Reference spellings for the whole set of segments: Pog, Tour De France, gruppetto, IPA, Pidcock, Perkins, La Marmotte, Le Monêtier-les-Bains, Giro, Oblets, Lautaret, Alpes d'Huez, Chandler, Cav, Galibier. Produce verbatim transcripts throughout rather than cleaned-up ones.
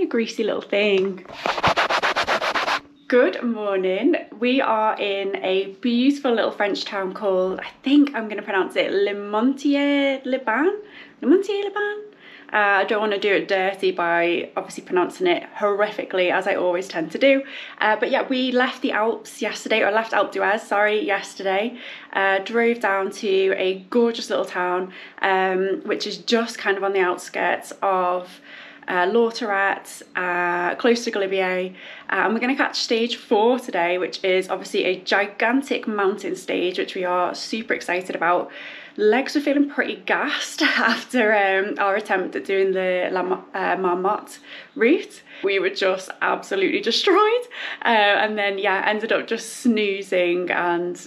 you greasy little thing. Good morning. We are in a beautiful little French town called, I think I'm going to pronounce it, Le Monêtier-les-Bains. Le Monêtier-les-Bains. Uh, I don't want to do it dirty by obviously pronouncing it horrifically, as I always tend to do. Uh, but yeah, we left the Alps yesterday, or left Alpes d'Huez, sorry, yesterday. Uh, drove down to a gorgeous little town, um, which is just kind of on the outskirts of uh, Lautaret, uh, close to Galibier. Uh, and we're going to catch stage four today, which is obviously a gigantic mountain stage, which we are super excited about. Legs were feeling pretty gassed after um, our attempt at doing the La uh, Marmotte route. We were just absolutely destroyed, uh, and then yeah, ended up just snoozing and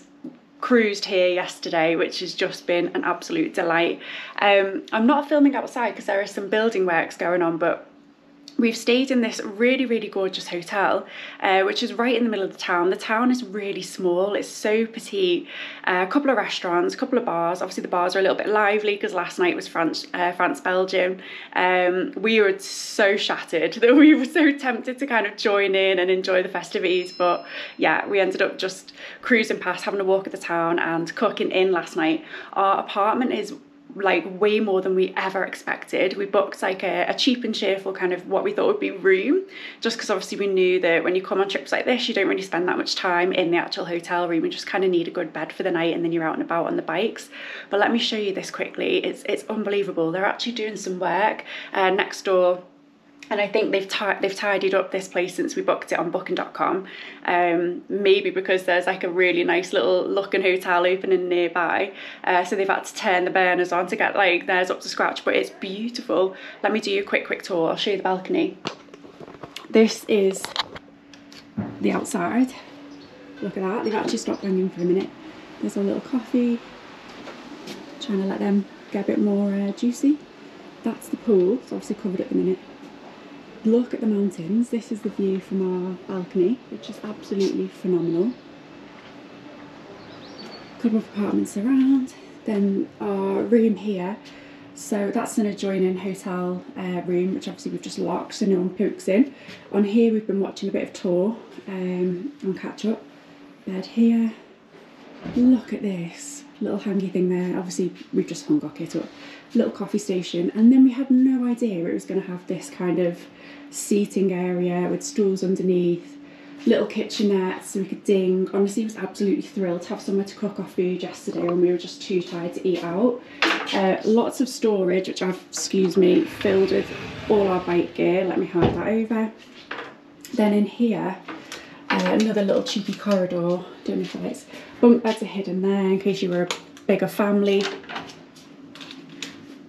cruised here yesterday, which has just been an absolute delight. Um, I'm not filming outside because there are some building works going on, but we've stayed in this really, really gorgeous hotel, uh, which is right in the middle of the town. The town is really small. It's so petite. Uh, a couple of restaurants, a couple of bars. Obviously, the bars are a little bit lively because last night was France, uh, France, Belgium. Um, we were so shattered that we were so tempted to kind of join in and enjoy the festivities. But yeah, we ended up just cruising past, having a walk at the town and cooking in last night. Our apartment is like way more than we ever expected. We booked like a, a cheap and cheerful kind of what we thought would be room, just because obviously we knew that when you come on trips like this, you don't really spend that much time in the actual hotel room. You just kind of need a good bed for the night, and then you're out and about on the bikes. But let me show you this quickly. It's it's unbelievable. They're actually doing some work uh, next door, and I think they've they've tidied up this place since we booked it on booking dot com. Um, maybe because there's like a really nice little looking hotel opening nearby. Uh, so they've had to turn the burners on to get like theirs up to scratch, but it's beautiful. Let me do you a quick, quick tour. I'll show you the balcony. This is the outside. Look at that. They've actually stopped ringing for a minute. There's a little coffee. Trying to let them get a bit more uh, juicy. That's the pool. It's obviously covered at the minute. Look at the mountains. This is the view from our balcony, which is absolutely phenomenal. A couple of apartments around, then our room here. So that's an adjoining hotel uh, room, which obviously we've just locked so no one pokes in. On here we've been watching a bit of tour um, on catch up. Bed here. Look at this little hangy thing there. Obviously we've just hung our kit up. Little coffee station, and then we had no idea it was going to have this kind of seating area with stools underneath, little kitchenette so we could ding. Honestly, I was absolutely thrilled to have somewhere to cook our food yesterday when we were just too tired to eat out. Uh, lots of storage, which I've, excuse me, filled with all our bike gear. Let me hide that over. Then in here, uh, another little cheeky corridor. Don't know if that is. Bunk beds are hidden there in case you were a bigger family.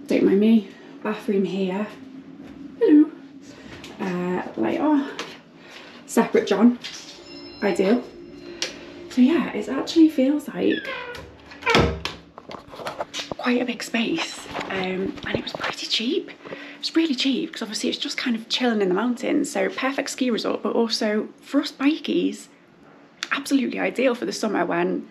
Don't mind me. Bathroom here. Hello. Uh, light on. Separate John. Ideal. So yeah, it actually feels like quite a big space. Um, and it was pretty cheap. It's really cheap because obviously it's just kind of chilling in the mountains. So perfect ski resort, but also for us bikies, absolutely ideal for the summer when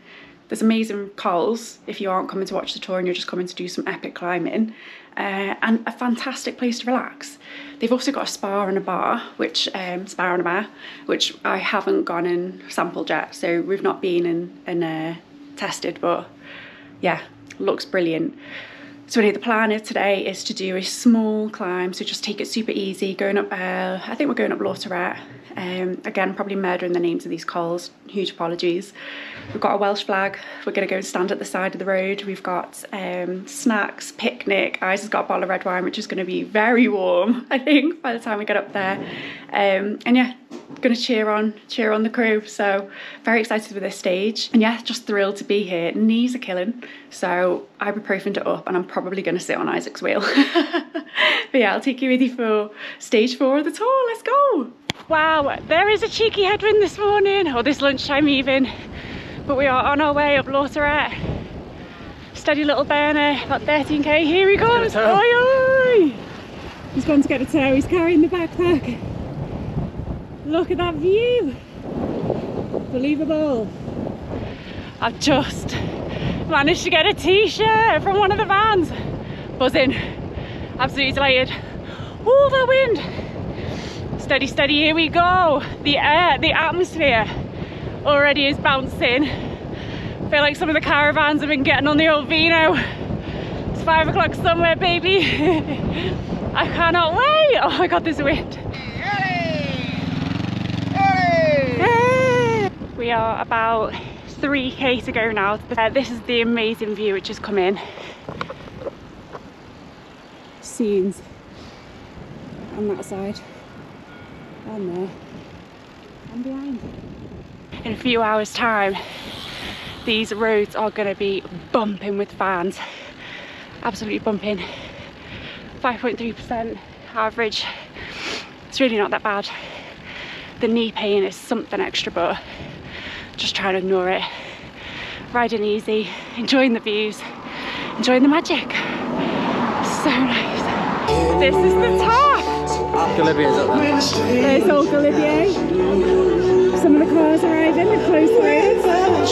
there's amazing cols if you aren't coming to watch the tour and you're just coming to do some epic climbing, uh, and a fantastic place to relax. They've also got a spa and a bar, which um, spa and a bar, which I haven't gone and sampled yet, so we've not been and and uh, tested, but yeah, looks brilliant. So anyway, the plan of today is to do a small climb, so just take it super easy, going up, uh, I think we're going up Lautaret. Um, again, probably murdering the names of these cols, huge apologies. We've got a Welsh flag, we're going to go and stand at the side of the road. We've got um, snacks, picnic, Isa's got a bottle of red wine, which is going to be very warm, I think, by the time we get up there. Um, and yeah, going to cheer on, cheer on the crew, so very excited with this stage. And yeah, just thrilled to be here. Knees are killing, so ibuprofened it up, and I'm probably going to sit on Isaac's wheel. But yeah, I'll take you with you for stage four of the tour, let's go! Wow, there is a cheeky headwind this morning, or this lunchtime even, but we are on our way up Lautaret. Steady little burner, about thirteen K, here he comes! Oi, oi! He's gone to get a tow, he's carrying the backpack. Look at that view! Unbelievable! I've just managed to get a t-shirt from one of the vans. Buzzing, absolutely delighted. Oh, that wind! Steady, steady, here we go. The air, the atmosphere already is bouncing. I feel like some of the caravans have been getting on the old vino. It's five o'clock somewhere, baby. I cannot wait. Oh my God, there's wind. Hey. We are about three K to go now. Uh, this is the amazing view which has come in. Scenes on that side, on there, and behind. In a few hours' time, these roads are going to be bumping with fans. Absolutely bumping. five point three percent average. It's really not that bad. The knee pain is something extra, but just try to ignore it. Riding easy, enjoying the views, enjoying the magic. So nice. This is the top. Galibier's up there. There's old Galibier. Some of the cars arriving, the close roads.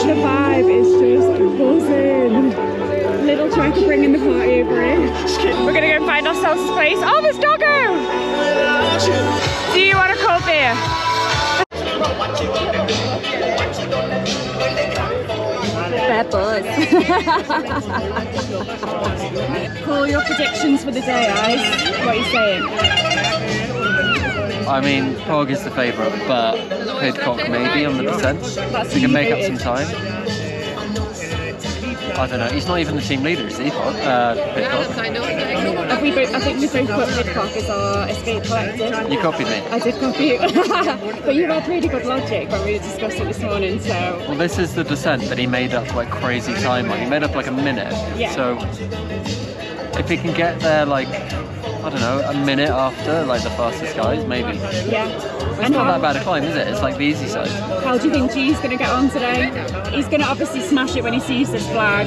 The vibe is just buzzing. Little track of bringing the party over in. We're gonna go and find ourselves a place. Oh, there's Doggo! Do you want a cold beer? Call your predictions for the day, guys. What are you saying? I mean, Pog is the favourite, but Pidcock maybe on the percent. He can make up some time. I don't know. He's not even the team leader, is he? Uh, Pidcock. I think we both, I think we both put Pidcock as our escape collective. You copied me. I did copy you. But you had really good logic when we discussed it this morning, so... Well, this is the descent that he made up like crazy time on. He made up like a minute. Yeah. So, if he can get there like, I don't know, a minute after like the fastest guys, maybe. Yeah. It's and not how, that bad a climb, is it? It's like the easy side. How do you think G's going to get on today? He's going to obviously smash it when he sees this flag.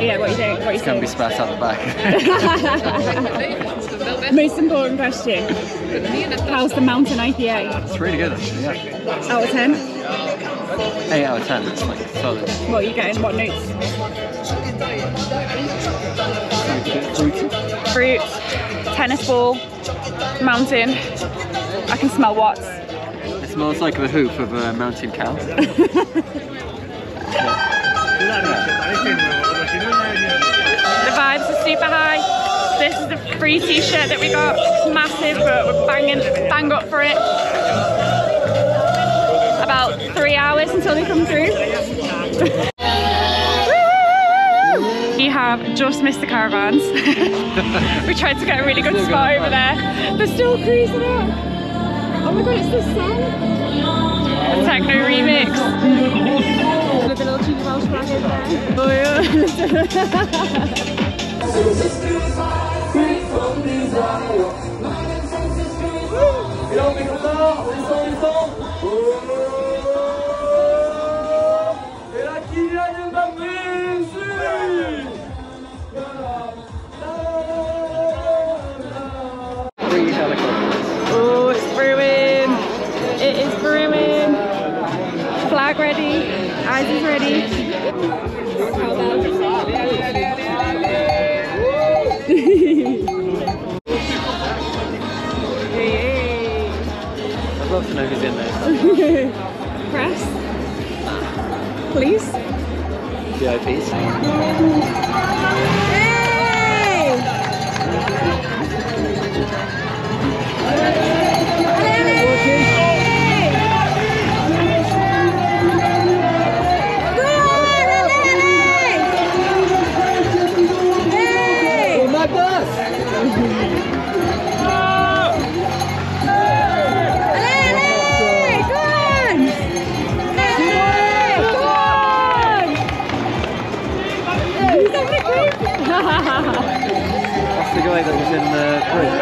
Yeah, what do you think? What do you it's going to be spat out the back. Most important question. How's the mountain I P A? It's really good, actually, yeah. Out of ten? eight out of ten, it's like solid. What are you getting? What notes? Fruit. Fruit, tennis ball, mountain. I can smell what? It smells like the hoof of a mountain cow. The vibes are super high. This is the free t-shirt that we got. It's massive, but we're banging, bang up for it. About three hours until they come through. We have just missed the caravans. We tried to get a really good spot over there. They're still cruising out. Oh my God, it's the sun! A techno remix. With a little cheeky Welsh flag over there. Oh yeah. Three helicopters. Oh, it's brewing. It is brewing. Flag ready. Eyes is ready. I'd love to know who's in there. Press. Please. V I Ps. Hey! Hey! That's the guy that was in the bridge.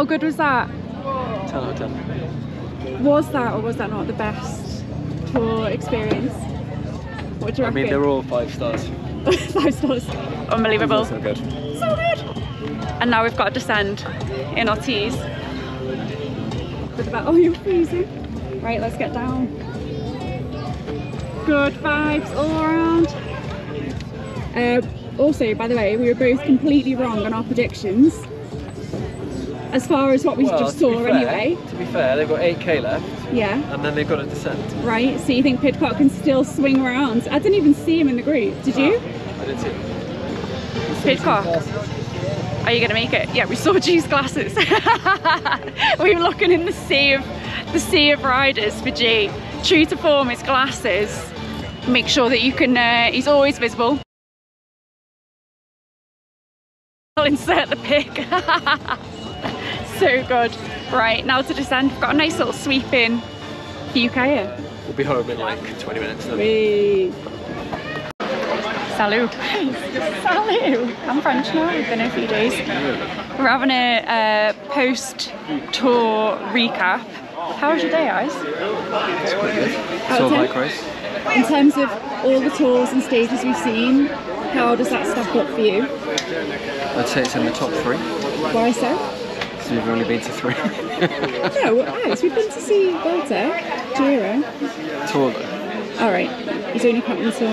How good was that? Ten out of ten. Was that or was that not the best tour experience? What do you reckon? I mean, they're all five stars. Five stars. Unbelievable. So good. So good. And now we've got to descend in our tees. Oh, you're freezing. Right, let's get down. Good vibes all around. Uh, also, by the way, we were both completely wrong on our predictions. As far as what we well, just saw fair, anyway. To be fair, they've got eight K left. Yeah. And then they've got to descend. Right, so you think Pidcock can still swing around? I didn't even see him in the group, did you? Oh, I didn't see him. Pidcock, are you going to make it? Yeah, we saw G's glasses. We were looking in the sea of, the sea of riders for G. True to form, his glasses. Make sure that you can, uh, he's always visible. I'll insert the pic. So good. Right, now to descend. We've got a nice little sweep in U K here. We'll be home in like twenty minutes then. Wee. Salut. Salut. I'm French now, I've been a few days. We're having a uh, post-tour recap. How was your day, guys? It's pretty good. It's all like race. In terms of all the tours and stages we've seen, how does that stack up for you? I'd say it's in the top three. Why so? Because we've only been to three. No, Alex, we've been to see Volta, Giro. Tour though. Alright, he's only counting the tour.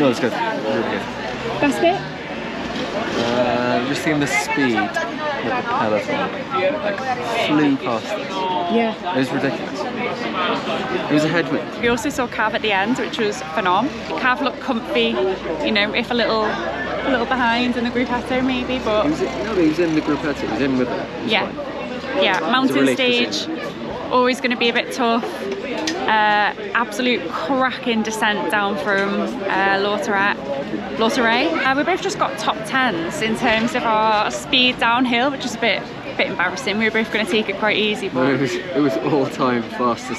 No, it's good. Really good. Best bit? Uh, just seeing the speed that the peloton like, flew past us. Yeah. It was ridiculous. It was a headwind. We also saw Cav at the end, which was phenomenal. Cav looked comfy, you know, if a little a little behind in the gruppetto maybe, but... He was in, no, he was in the gruppetto, he was in with it. it yeah, fine. yeah, mountain stage, always going to be a bit tough. Uh, absolute cracking descent down from uh, Lautaret. Lautaret. Uh, we both just got top tens in terms of our speed downhill, which is a bit, a bit embarrassing. We were both going to take it quite easy. But no, it was, it was all-time fastest.